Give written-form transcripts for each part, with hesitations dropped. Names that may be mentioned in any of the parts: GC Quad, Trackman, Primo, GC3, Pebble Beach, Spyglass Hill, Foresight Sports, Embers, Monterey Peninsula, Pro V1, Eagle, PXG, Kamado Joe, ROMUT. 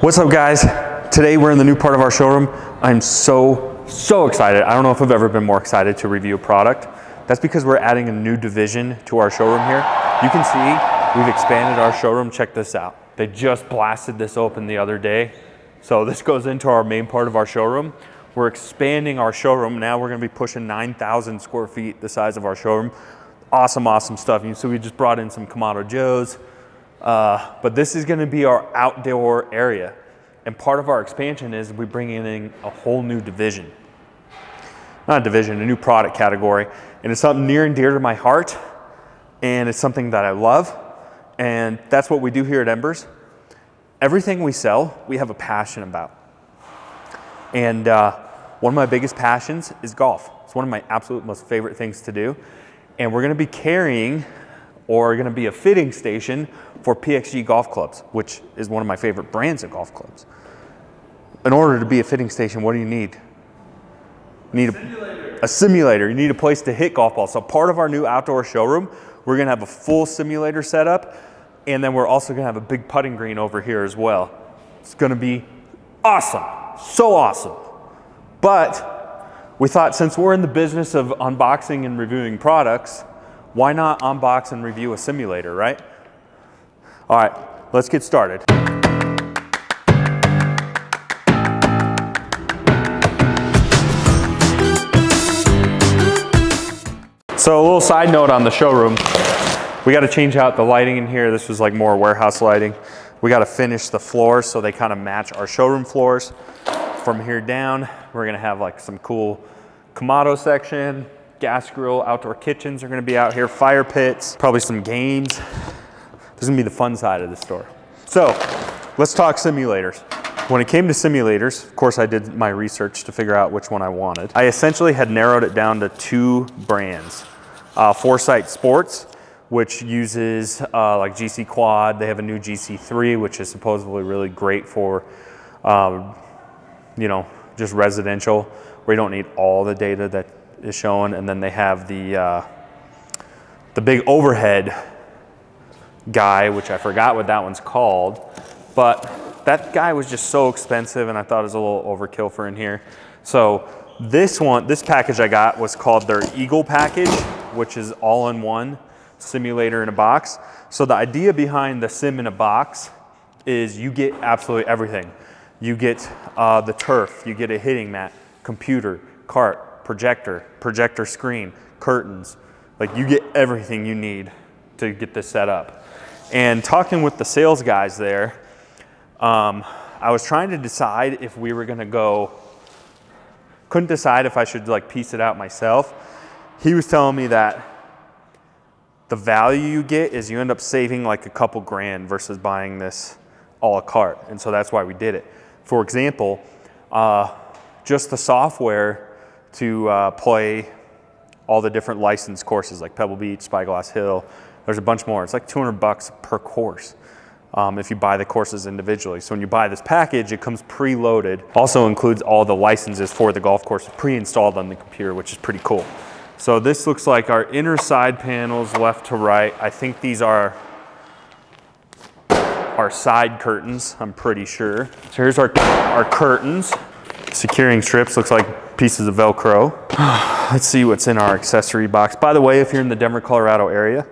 What's up, guys? Today we're in the new part of our showroom. I'm so excited. I don't know if I've ever been more excited to review a product. That's because we're adding a new division to our showroom here. You can see we've expanded our showroom. Check this out. They just blasted this open the other day. So this goes into our main part of our showroom. We're expanding our showroom. Now we're gonna be pushing 9,000 square feet, the size of our showroom. Awesome, awesome stuff. You see, we just brought in some Kamado Joes. But this is going to be our outdoor area, and part of our expansion is we bring in a whole new division, not a division, a new product category, and it's something near and dear to my heart, and it's something that I love, and that's what we do here at Embers. Everything we sell, we have a passion about, and one of my biggest passions is golf. It's one of my absolute most favorite things to do, and we're going to be carrying or going to be a fitting station for PXG golf clubs, which is one of my favorite brands of golf clubs. In order to be a fitting station, what do you need? You need a simulator. You need a place to hit golf balls. So part of our new outdoor showroom, we're going to have a full simulator set up, and then we're also going to have a big putting green over here as well. It's going to be awesome. So awesome. But we thought, since we're in the business of unboxing and reviewing products, why not unbox and review a simulator, right? All right, let's get started. So a little side note on the showroom. We got to change out the lighting in here. This was like more warehouse lighting. We got to finish the floors so they kind of match our showroom floors. From here down, we're going to have like some cool Kamado section. Gas grill, outdoor kitchens are gonna be out here, fire pits, probably some games. This is gonna be the fun side of the store. So let's talk simulators. When it came to simulators, of course I did my research to figure out which one I wanted. I essentially had narrowed it down to two brands. Foresight Sports, which uses like GC Quad. They have a new GC3, which is supposedly really great for, you know, just residential, where you don't need all the data that is shown, and then they have the big overhead guy, which I forgot what that one's called, but that guy was just so expensive, and I thought it was a little overkill for in here. So this one, this package I got was called their Eagle package, which is all-in-one simulator in a box. So the idea behind the sim in a box is you get absolutely everything. You get the turf, you get a hitting mat, computer, cart, projector screen, curtains. Like, you get everything you need to get this set up. And talking with the sales guys there, I was trying to decide if we were gonna go, couldn't decide if I should like piece it out myself. He was telling me that the value you get is you end up saving like a couple grand versus buying this a la carte. And so that's why we did it. For example, just the software to play all the different licensed courses like Pebble Beach, Spyglass Hill. There's a bunch more. It's like 200 bucks per course if you buy the courses individually. So when you buy this package, it comes preloaded. Also includes all the licenses for the golf course pre-installed on the computer, which is pretty cool. So this looks like our inner side panels left to right. I think these are our side curtains, I'm pretty sure. So here's our curtains. Securing strips, looks like pieces of Velcro. Let's see what's in our accessory box. By the way, if you're in the Denver, Colorado area,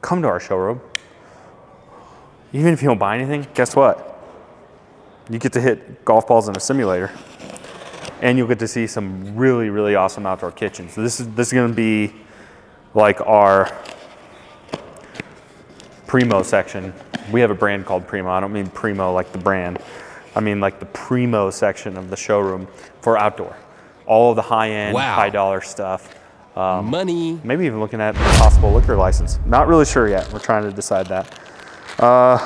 come to our showroom. Even if you don't buy anything, guess what? You get to hit golf balls in a simulator, and you'll get to see some really, really awesome outdoor kitchens. So this is gonna be like our Primo section. We have a brand called Primo. I don't mean Primo like the brand. I mean like the Primo section of the showroom for outdoor. All of the high-end, high-dollar stuff. Money. Maybe even looking at a possible liquor license. Not really sure yet. We're trying to decide that.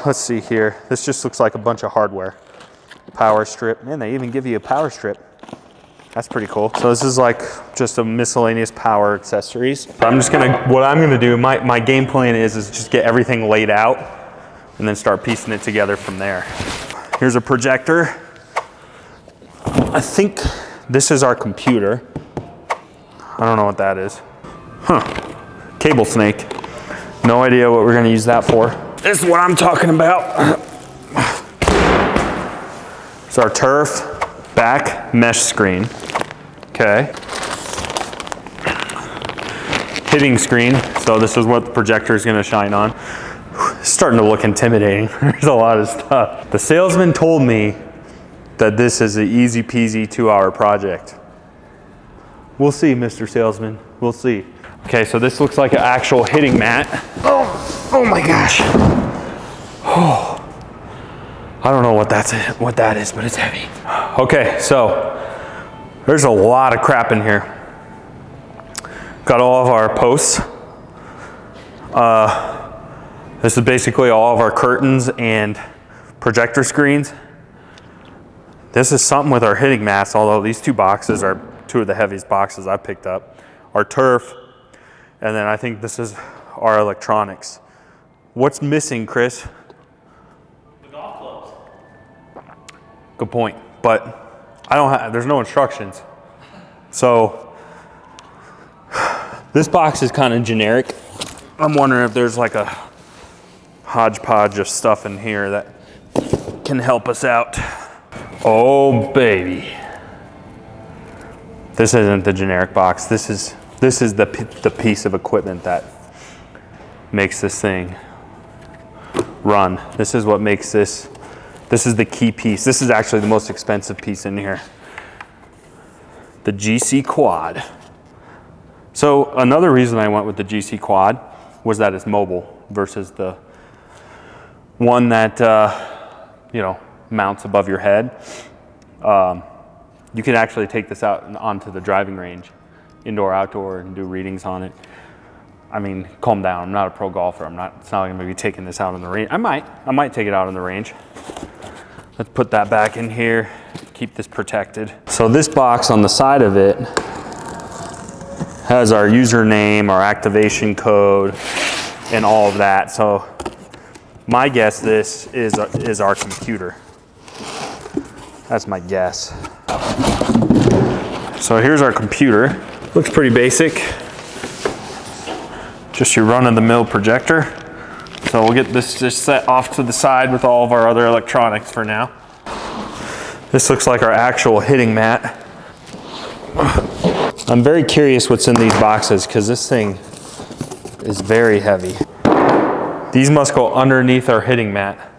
Let's see here. This just looks like a bunch of hardware. Power strip. Man, they even give you a power strip. That's pretty cool. So this is like just a miscellaneous power accessories. I'm just gonna, what I'm gonna do, my game plan is just get everything laid out and then start piecing it together from there. Here's a projector. I think this is our computer. I don't know what that is. Huh, cable snake. No idea what we're gonna use that for. This is what I'm talking about. It's our turf back mesh screen. Okay. Hitting screen. So this is what the projector is going to shine on. It's starting to look intimidating. There's a lot of stuff. The salesman told me that this is an easy peasy 2-hour project. We'll see, Mr. Salesman. We'll see. Okay, so this looks like an actual hitting mat. Oh, oh my gosh. Oh. I don't know what that is, but it's heavy. Okay, so there's a lot of crap in here. Got all of our posts. This is basically all of our curtains and projector screens. This is something with our hitting mats, although these two boxes are two of the heaviest boxes I picked up. Our turf, and then I think this is our electronics. What's missing, Chris? Good point, but I don't have, there's no instructions. So this box is kind of generic. I'm wondering if there's like a hodgepodge of stuff in here that can help us out. Oh baby. This isn't the generic box. This is the piece of equipment that makes this thing run. This is what makes this. This is the key piece. This is actually the most expensive piece in here. The GC Quad. So another reason I went with the GC Quad was that it's mobile versus the one that you know, mounts above your head. You can actually take this out and onto the driving range, indoor, outdoor, and do readings on it. I mean, calm down. I'm not a pro golfer. It's not gonna be taking this out on the range. I might take it out on the range. Let's put that back in here, keep this protected. So this box on the side of it has our username, our activation code, and all of that. So my guess, this is our computer. That's my guess. So here's our computer. Looks pretty basic. Just your run-of-the-mill projector. So we'll get this just set off to the side with all of our other electronics for now. This looks like our actual hitting mat. I'm very curious what's in these boxes because this thing is very heavy. These must go underneath our hitting mat.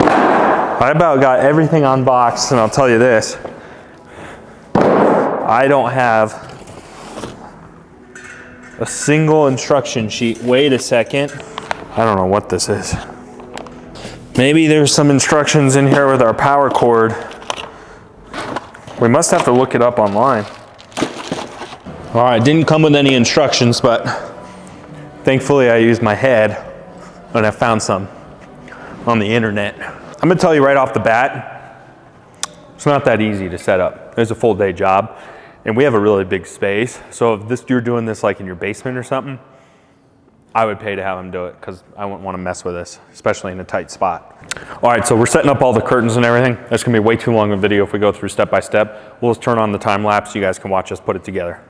I about got everything unboxed, and I'll tell you this. I don't have a single instruction sheet. Wait a second. I don't know what this is. Maybe there's some instructions in here with our power cord. We must have to look it up online. All right, didn't come with any instructions, but thankfully I used my head and I found some on the internet. I'm gonna tell you right off the bat, it's not that easy to set up. It's a full day job and we have a really big space. So if you're doing this like in your basement or something, I would pay to have them do it because I wouldn't want to mess with this, especially in a tight spot. All right, so we're setting up all the curtains and everything. That's going to be way too long of a video if we go through step by step. We'll just turn on the time lapse so you guys can watch us put it together.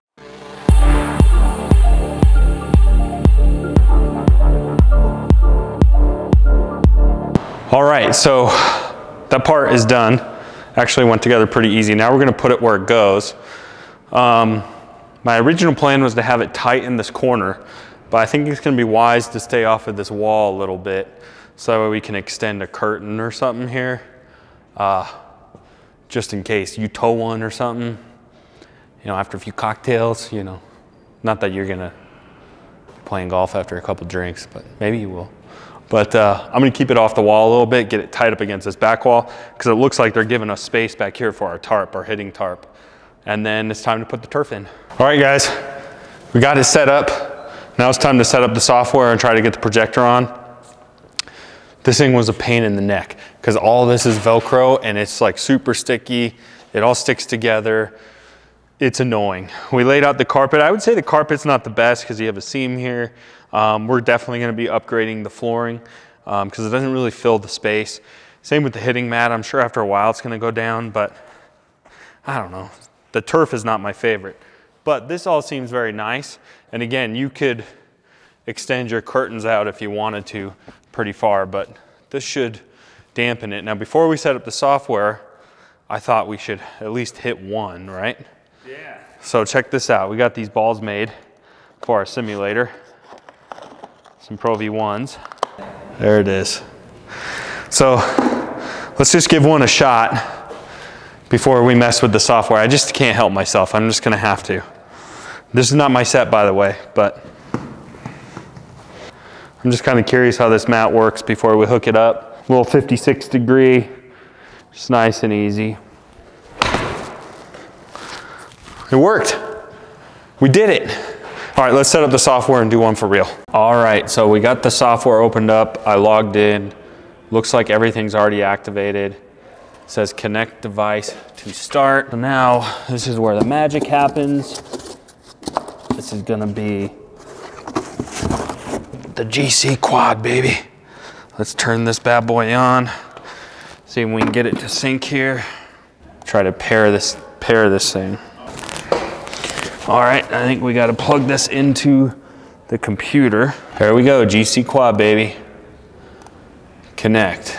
All right, so that part is done. Actually went together pretty easy. Now we're going to put it where it goes. My original plan was to have it tight in this corner, but I think it's gonna be wise to stay off of this wall a little bit so that way we can extend a curtain or something here. Just in case you tow one or something, you know, after a few cocktails, you know, not that you're gonna be playing golf after a couple drinks, but maybe you will. But I'm gonna keep it off the wall a little bit, get it tied up against this back wall because it looks like they're giving us space back here for our tarp, our hitting tarp. And then it's time to put the turf in. All right, guys, we got it set up. Now it's time to set up the software and try to get the projector on. This thing was a pain in the neck because all this is Velcro and it's like super sticky. It all sticks together. It's annoying. We laid out the carpet. I would say the carpet's not the best because you have a seam here. We're definitely gonna be upgrading the flooring because it doesn't really fill the space. Same with the hitting mat. I'm sure after a while it's gonna go down, but I don't know. The turf is not my favorite. But this all seems very nice. And again, you could extend your curtains out if you wanted to pretty far, but this should dampen it. Now, before we set up the software, I thought we should at least hit one, right? Yeah. So check this out. We got these balls made for our simulator. Some Pro V1s. There it is. So let's just give one a shot before we mess with the software. I just can't help myself. I'm just gonna have to. This is not my set, by the way, but I'm just kind of curious how this mat works before we hook it up. Little 56 degree, just nice and easy. It worked. We did it. All right, let's set up the software and do one for real. All right, so we got the software opened up. I logged in. Looks like everything's already activated. It says connect device to start. So now this is where the magic happens. This is gonna be the GC Quad, baby. Let's turn this bad boy on. See if we can get it to sync here. Try to pair this thing. All right, I think we gotta plug this into the computer. Here we go, GC Quad, baby. Connect.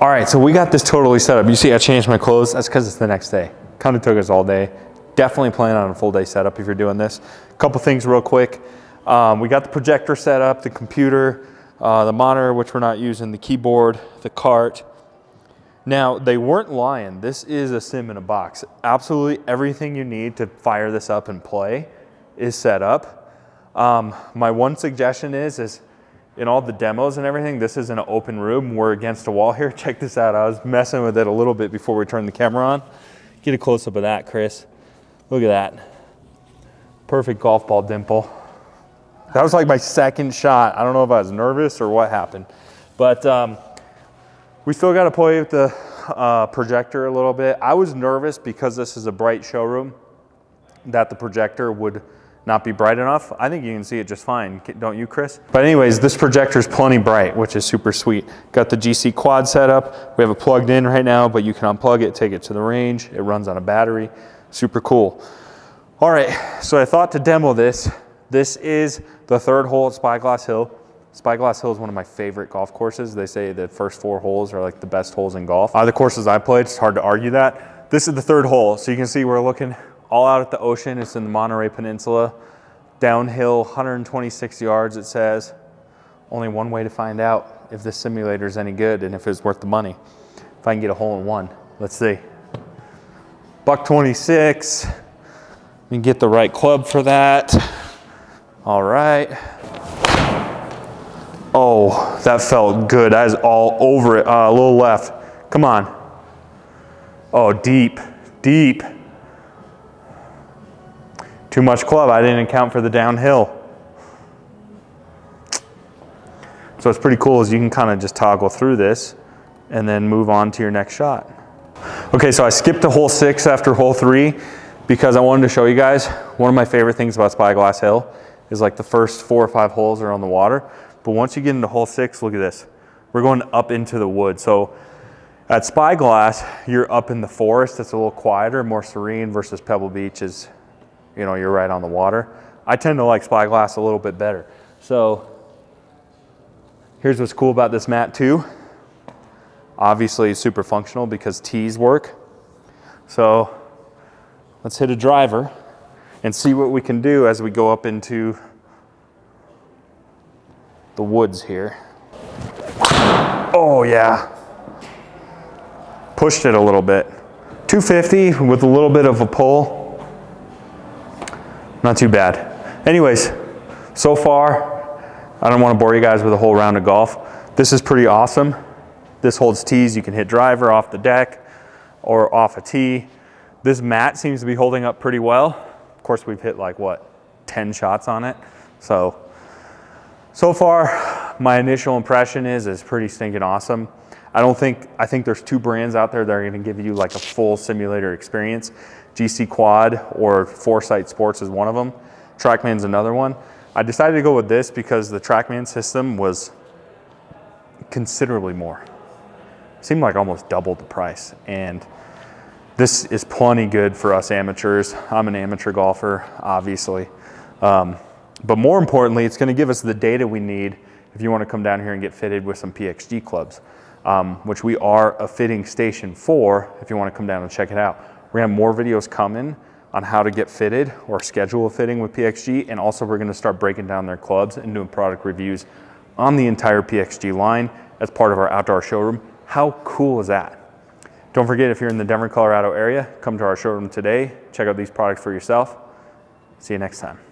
All right, so we got this totally set up. You see I changed my clothes, that's because it's the next day. Kinda took us all day. Definitely plan on a full day setup if you're doing this. A couple things real quick. We got the projector set up, the computer, the monitor, which we're not using, the keyboard, the cart. Now, they weren't lying. This is a sim in a box. Absolutely everything you need to fire this up and play is set up. My one suggestion is in all the demos and everything, this is an open room. We're against a wall here. Check this out. I was messing with it a little bit before we turned the camera on. Get a close-up of that, Chris. Look at that. Perfect golf ball dimple. That was like my second shot. I don't know if I was nervous or what happened, but we still got to play with the projector a little bit. I was nervous because this is a bright showroom that the projector would not be bright enough. I think you can see it just fine, don't you, Chris? But anyways, this projector is plenty bright, which is super sweet. Got the GC Quad set up. We have it plugged in right now, but you can unplug it, take it to the range. It runs on a battery. Super cool. All right, so I thought to demo this. This is the third hole at Spyglass Hill. Spyglass Hill is one of my favorite golf courses. They say the first four holes are like the best holes in golf. Other courses I played, it's hard to argue that. This is the third hole. So you can see we're looking all out at the ocean. It's in the Monterey Peninsula. Downhill, 126 yards, it says. Only one way to find out if this simulator is any good and if it's worth the money. If I can get a hole in one, let's see. Buck 26. Let me get the right club for that. All right. Oh, that felt good. I was all over it. A little left. Come on. Oh, deep, deep. Too much club. I didn't account for the downhill. So it's pretty cool is you can kind of just toggle through this and then move on to your next shot. Okay, so I skipped to hole 6 after hole 3 because I wanted to show you guys one of my favorite things about Spyglass Hill is like the first 4 or 5 holes are on the water. But once you get into hole 6, look at this. We're going up into the woods. So at Spyglass, you're up in the forest. It's a little quieter, more serene versus Pebble Beach is, you know, you're right on the water. I tend to like Spyglass a little bit better. So here's what's cool about this mat too. Obviously it's super functional because tees work. So let's hit a driver and see what we can do as we go up into the woods here. Oh yeah. Pushed it a little bit. 250 with a little bit of a pull. Not too bad. Anyways, so far, I don't want to bore you guys with a whole round of golf. This is pretty awesome. This holds tees. You can hit driver off the deck or off a tee. This mat seems to be holding up pretty well. Of course, we've hit like what, 10 shots on it. So far, my initial impression is pretty stinking awesome. I think there's 2 brands out there that are gonna give you like a full simulator experience. GC Quad or Foresight Sports is one of them. Trackman's another one. I decided to go with this because the Trackman system was considerably more. It seemed like almost double the price. And this is plenty good for us amateurs. I'm an amateur golfer, obviously. But more importantly, it's going to give us the data we need if you want to come down here and get fitted with some PXG clubs. which we are a fitting station for if you want to come down and check it out. We're going to have more videos coming on how to get fitted or schedule a fitting with PXG, and also we're going to start breaking down their clubs and doing product reviews on the entire PXG line as part of our outdoor showroom. How cool is that? Don't forget, if you're in the Denver, Colorado area, come to our showroom today, check out these products for yourself. See you next time.